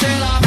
said I